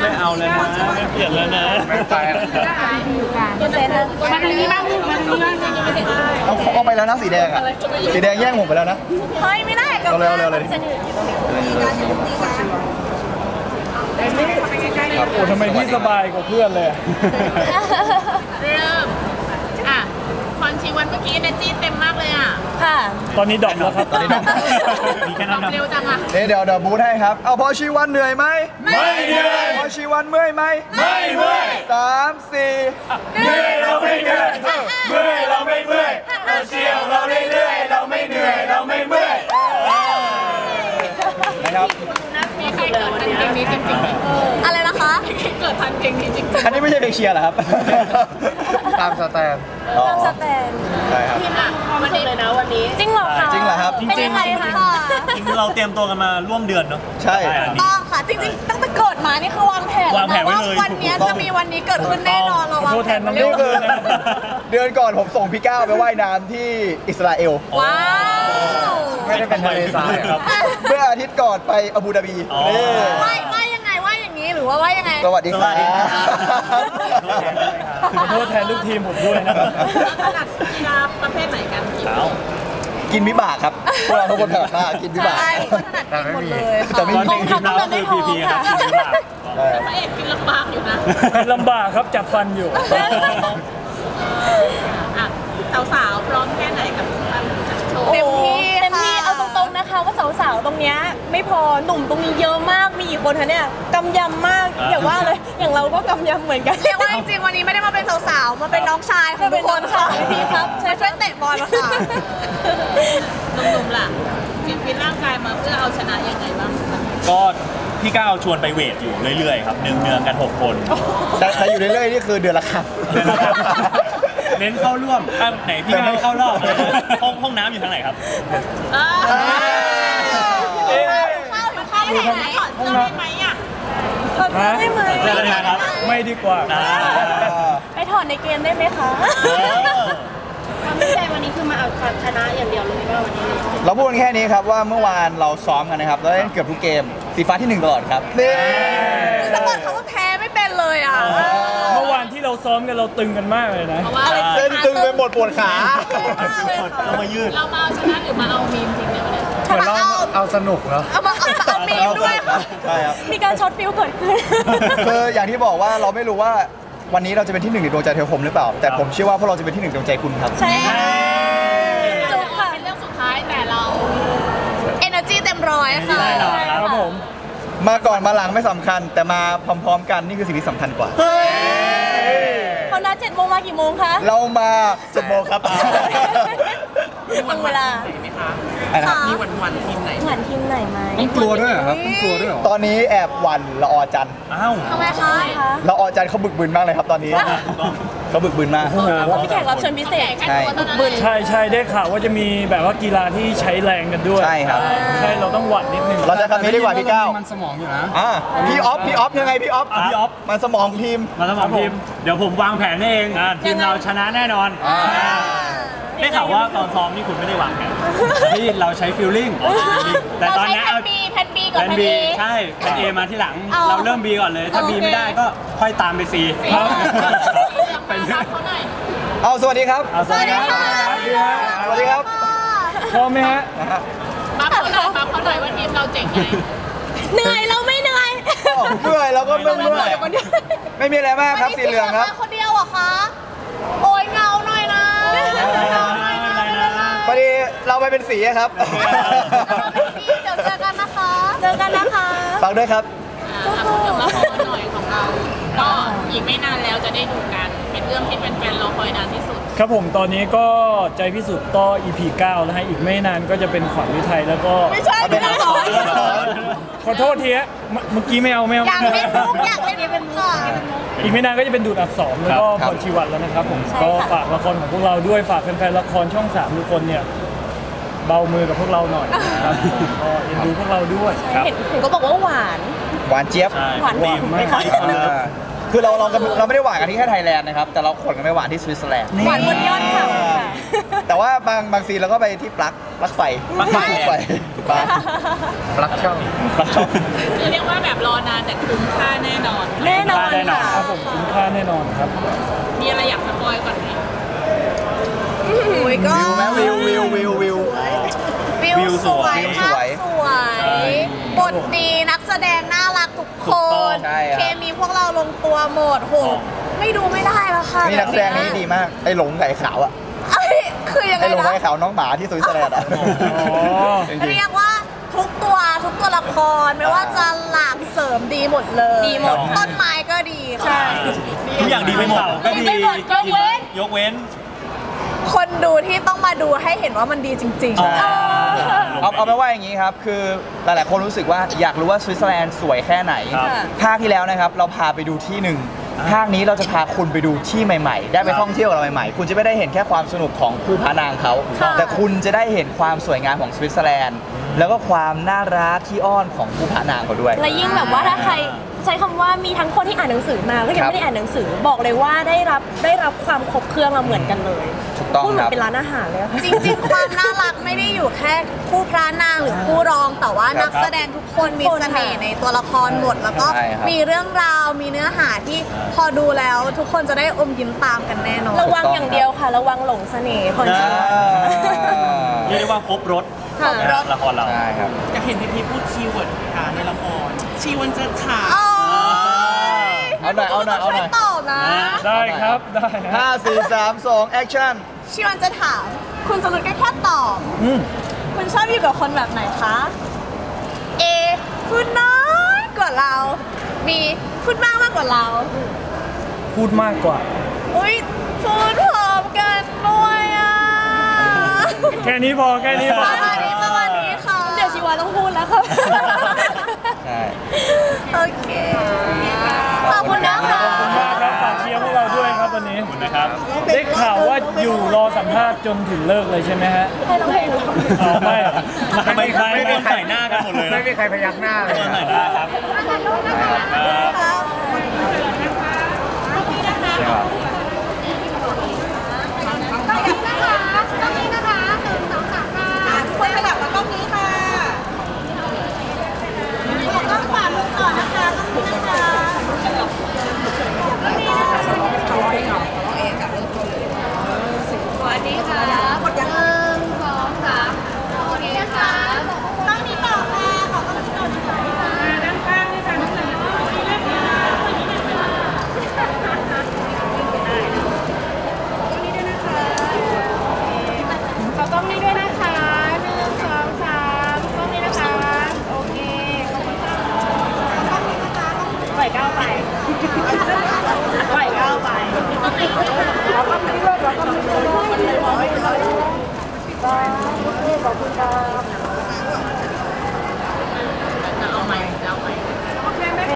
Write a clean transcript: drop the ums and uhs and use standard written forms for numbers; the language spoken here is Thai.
ไม่เอาเลยนะเปลี่ยนแล้วนะไม่ตายแล้วมันมีบ้างมันมีบ้างเอาไปแล้วนะสีแดงอ่ะสีแดงแย่งผมไปแล้วนะเฮ้ยไม่ได้ก็เลยเอาเลยโอ้ทำไมพี่สบายกว่าเพื่อนเลยเริ่มอ่ะคอนชีวันเมื่อกี้เนจี้เต็มมากเลยอ่ะค่ะตอนนี้ดรอปแล้วครับตอนนี้ดรอปเร็วจังอ่ะเดี๋ยวบูทให้ครับเอาพอชีวันเหนื่อยไหมไม่เหนื่อยพอชีวันเมื่อยไหมไม่เมื่อย3 4เหนื่อยเราไม่เหนื่อยเมื่อยเราไม่เมื่อยเราเชี่ยวเราเรื่อยเราไม่เหนื่อยเราไม่เมื่อยนะครับมีใครเกิดทันเพลงนี้จริงๆอะไรนะคะเกิดทันเพลงนี้จริงๆอันนี้ไม่ใช่เพลงเชียร์เหรอครับตามสแตนใช่ครับวันนี้เลยนะวันนี้จริงเหรอคะจริงเหรอครับจริงๆเราเตรียมตัวกันมาร่วมเดือนเนาะใช่ต้องค่ะจริงๆตั้งแต่เกิดมานี่คือวางแผนไว้เลยวันนี้จะมีวันนี้เกิดขึ้นแน่นอนเราวางแผนมันนี่คือเดือนก่อนผมส่งพี่ก้าวไปว่ายน้ำที่อิสราเอลว้าวไม่ได้เป็นทะเลทรายครับเมื่ออาทิตย์ก่อนไปอาบูดาบีว่ายยังไงว่ายอย่างนี้หรือว่าว่ายยังไงสวัสดีครับขอโทษแทนลูกทีมผมด้วยนะครับถนัดกีฬาประเภทไหนกันกินวิบากครับพวกเราทุกคนถนัดมากกินวิบากแต่ไม่มีเราคือพีครับพระเอกกินลำบากอยู่นะลำบากครับจับฟันอยู่สาวๆพร้อมแค่ไหนกับการจัดโชว์เต็มที่เอาตรงๆนะคะว่าสาวๆตรงเนี้ยไม่พอหนุ่มตรงนี้เยอะมากมีกี่คนคะเนี่ยกำยำมากอย่างว่าเลยอย่างเราก็กำยำเหมือนกันเรียกว่าจริงๆวันนี้ไม่ได้มาเป็นสาวๆมาเป็นน้องชายของทุกคนค่ะพี่ครับช่วยเตะบอลมาค่ะหนุ่มๆล่ะฟิตร่างกายมาเพื่อเอาชนะยังไงบ้างก็พี่ก้าวชวนไปเวทอยู่เรื่อยๆครับเนืองกัน6คนแต่อยู่เรื่อยๆนี่คือเดือนละครั้งเน้นเข้าร่วมไหนพี่ก้าวเข้ารอบห้องน้ำอยู่ทางไหนครับเข้าอยู่ทางไหนห้องน้ำได้ไหมอ่ะได้ไหมครับไม่ดีกว่าไปถอดในเกมได้ไหมคะความตั้งใจวันนี้คือมาเอาชนะอย่างเดียวเลยว่าวันนี้เราพูดกันแค่นี้ครับว่าเมื่อวานเราซ้อมกันนะครับเราเล่นเกือบทุกเกมสีฟ้าที่1ตลอดครับคือสปอร์ตเขาก็แพ้ไม่เป็นเลยอ่ะเมื่อวานที่เราซ้อมกันเราตึงกันมากเลยนะเส้นตึงไปหมดปวดขาเรามายืดเรามาเอาชนะหรือมาเอามีมจริงเนี่ยวันนี้เอาสนุกเนาะเอามีมด้วยค่ะมีการช็อตฟิลเกิดขึ้นคืออย่างที่บอกว่าเราไม่รู้ว่าวันนี้เราจะเป็นที่1ในดวงใจเทลคอมหรือเปล่าแต่ผมเชื่อว่าพวกเราจะเป็นที่1ดวงใจคุณครับใช่จบค่ะเป็นเรื่องสุดท้ายแต่เรา energy เต็มร้อยค่ะครับผมมาก่อนมาหลังไม่สำคัญแต่มาพร้อมๆกันนี่คือสิ่งที่สำคัญกว่าเขานัด7 โมงมากี่โมงคะเรามา7 โมงครับตรงเวลามีวันทีมไหนไหมต้องกลัวด้วยครับต้องกลัวด้วยตอนนี้แอบหวั่นละออจันอ้าวทำไมคะละออจันเขาบึกบึนมากเลยครับตอนนี้เขาบึกบึนมากเพราะพี่แขกรับเชิญพิเศษใช่ได้ข่าวว่าจะมีแบบว่ากีฬาที่ใช้แรงกันด้วยใช่ครับใช่เราต้องหวั่นนิดนึงเราจะทำนี้ดีกว่าพี่ก้าวมันสมองอยู่นะพี่ออฟยังไงพี่ออฟมันสมองทีมเดี๋ยวผมวางแผนเองทีมเราชนะแน่นอนได้ข่าวว่าตอนซ้อมนี่คุณไม่ได้วางแผนที่เราใช้ฟิลลิ่งแต่ตอนนี้เอาแพนบีก่อนแพนบีใช่แพนเอมาที่หลังเราเริ่มบีก่อนเลยถ้าบีไม่ได้ก็ค่อยตามไปซีไปเรื่องเขาหน่อยเอาสวัสดีครับสวัสดีครับสวัสดีครับพร้อมไหมฮะมาเขาหน่อยว่าทีมเราเจ๋งไงเหนื่อยเราไม่เหนื่อยเหนื่อยเราก็ไม่เหนื่อยไม่มีอะไรมากครับสีเหลืองครับคนเดียวเหรอคะโอยเงาหน่อยนะพอดีเราไปเป็นสีครับเดี๋ยวเจอกันนะคะฝากด้วยครับพูดถึงละครหน่อยของเราก็อีกไม่นานแล้วจะได้ดูกันเป็นเรื่องที่เป็นแฟนรอคอยนานที่สุดครับผมตอนนี้ก็ใจพิสูจน์ต่อ EP 9นะฮะอีกไม่นานก็จะเป็นขวัญฤทัยแล้วก็ไม่ใช่เป็นละครขอโทษทีฮะเมื่อกี้ไม่เอาอยากเล่นมุกอีกไม่นานก็จะเป็นดูดอักษรแล้วก็พรชีวันแล้วนะครับผมก็ฝากละครของพวกเราด้วยฝากแฟนๆละครช่อง3ทุกคนเนี่ยเบามือกับพวกเราหน่อยนะครับก็เอ็นดูพวกเราด้วยเห็นก็บอกว่าหวานเจี๊ยบหวานไม่ค่อยคือเราไม่ได้หวานกันที่แค่ไทยแลนด์นะครับแต่เราขนกันไปหวานที่สวิตเซอร์แลนด์หวานบนยอดเขา แต่ว่าบางซีนเราก็ไปที่ปลั๊กไฟถูกปะปลั๊กช่องคือเรียกว่าแบบรอนานแต่คุ้มค่าแน่นอนครับผมคุ้มค่าแน่นอนครับมีอะไรอยากสปอยก่อนไหมวิวสวยบทดีนักแสดงน่ารักทุกคนเคมีพวกเราลงตัวหมดโหไม่ดูไม่ได้แล้วค่ะนี่นักแสดงนี้ดีมากไอ้หลงไก่ขาวอ่ะคือยังไงนะไอ้หลงไก่ขาวน้องหมาที่สวิตเซอร์แลนด์อ่ะเรียกว่าทุกตัวละครไม่ว่าจะหลากเสริมดีหมดเลยต้นไม้ก็ดีค่ะทุกอย่างดีไปหมดก็ดียกเว้นคนดูที่ต้องมาดูให้เห็นว่ามันดีจริงๆเอาไปว่าอย่างนี้ครับคือหลายๆคนรู้สึกว่าอยากรู้ว่าสวิตเซอร์แลนด์สวยแค่ไหนภาคที่แล้วนะครับเราพาไปดูที่หนึ่งภาคนี้เราจะพาคุณไปดูที่ใหม่ๆได้ไปท่องเที่ยวอะไรใหม่ๆคุณจะไม่ได้เห็นแค่ความสนุกของคู่พระนางเขาแต่คุณจะได้เห็นความสวยงามของสวิตเซอร์แลนด์แล้วก็ความน่ารักที่อ้อนของคู่พระนางเขาด้วยและยิ่งแบบว่าถ้าใครใช้คำว่ามีทั้งคนที่อ่านหนังสือมาก็ยังไม่ได้อ่านหนังสือบอกเลยว่าได้รับความครบเครื่องมาเหมือนกันเลยพูดเหมือนเป็นร้านอาหารเลยจริงๆความน่ารักไม่ได้อยู่แค่คู่พระนางหรือคู่รองแต่ว่านักแสดงทุกคนมีเสน่ห์ในตัวละครหมดแล้วก็มีเรื่องราวมีเนื้อหาที่พอดูแล้วทุกคนจะได้อมยิ้มตามกันแน่นอนระวังอย่างเดียวค่ะระวังหลงเสน่ห์คนนี้เรียกว่าครบรถละครเราจะเห็นพี่พูดคีย์เวิร์ดในละครชีวันจะขาดเอาหน่อยตอบนะได้ครับได้5 4 3 2แอคชั่นชีวันจะถามคุณสรุปก็แค่ตอบคุณชอบอยู่กับคนแบบไหนคะเอพูดน้อยกว่าเราบีพูดมากกว่าเราพูดมากกว่าอุ้ยพูดพร้อมกันด้วยอ่ะแค่นี้พอประมาณนี้ค่ะเดี๋ยวชีวันต้องพูดแล้วค่ะโอเคขอบคุณนะคะขอบคุณมากครับฝากเชียร์พวกเราด้วยครับวันนี้นะครับได้ข่าวว่าอยู่รอสัมภาษณ์จนถึงเลิกเลยใช่ไหมฮะไม่ใครหน้ากันหมดเลยไม่มีใครพยักหน้าเลยครับต้องนี้นะคะ1 2 3คนขยับมาต้องนี้ค่ะต้องขวามือก่อนนะคะเราก็ไม่ได้ขอบคุณครับ